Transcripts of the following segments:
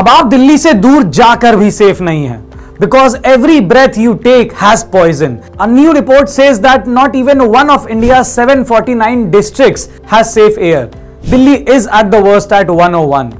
अब आप दिल्ली से दूर जाकर भी सेफ नहीं है because every breath you take has poison. A new report says that not even one of India's 749 districts has safe air. Delhi is at the worst at 101.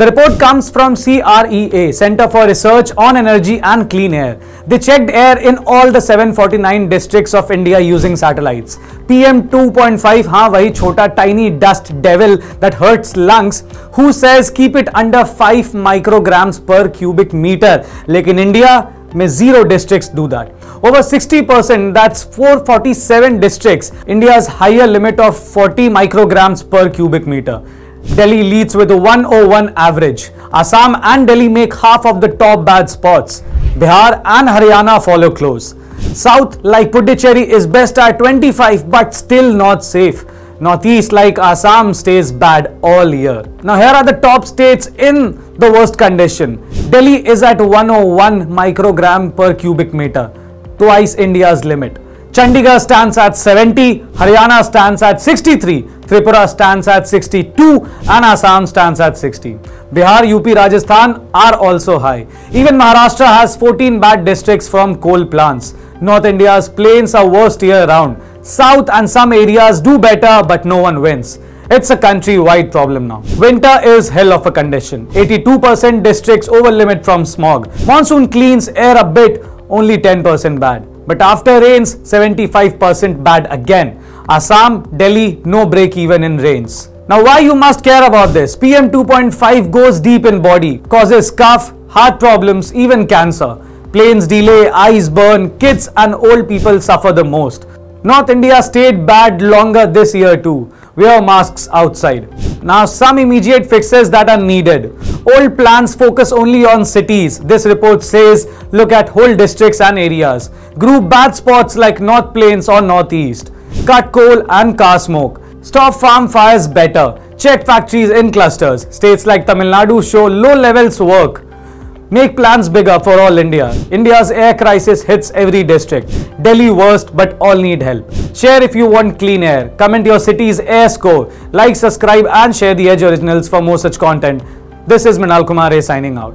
The report comes from CREA, Center for Research on Energy and Clean Air. They checked air in all the 749 districts of India using satellites. PM2.5, हाँ वही छोटा tiny dust devil that hurts lungs, who says keep it under 5 micrograms per cubic meter. लेकिन India में zero districts do that. Over 60%, that's 447 districts, India's higher limit of 40 micrograms per cubic meter. Delhi leads with a 101 average. Assam and Delhi make half of the top bad spots. Bihar and Haryana follow close. South, like Puducherry, is best at 25 but still not safe. Northeast, like Assam, stays bad all year. Now here are the top states in the worst condition. Delhi is at 101 microgram per cubic meter, twice India's limit. Chandigarh stands at 70, Haryana stands at 63, Tripura stands at 62 and Assam stands at 60. Bihar, UP, Rajasthan are also high. Even Maharashtra has 14 bad districts from coal plants. North India's plains are worst year round. South and some areas do better but no one wins. It's a country-wide problem now. Winter is hell of a condition. 82% districts over limit from smog. Monsoon cleans air a bit, only 10% bad. But after rains, 75% bad again. Assam, Delhi, no break even in rains. Now why you must care about this? PM2.5 goes deep in body, causes cough, heart problems, even cancer. Planes delay, eyes burn, kids and old people suffer the most. North India stayed bad longer this year too. Wear masks outside. Now some immediate fixes that are needed. Old plans focus only on cities. This report says look at whole districts and areas. Group bad spots like North Plains or Northeast. Cut coal and car smoke. Stop farm fires better. Check factories in clusters. States like Tamil Nadu show low levels work. Make plans bigger for all India. India's air crisis hits every district. Delhi worst, but all need help. Share if you want clean air. Comment your city's air score. Like, subscribe and share The Edge Originals for more such content. This is Manal Kumare signing out.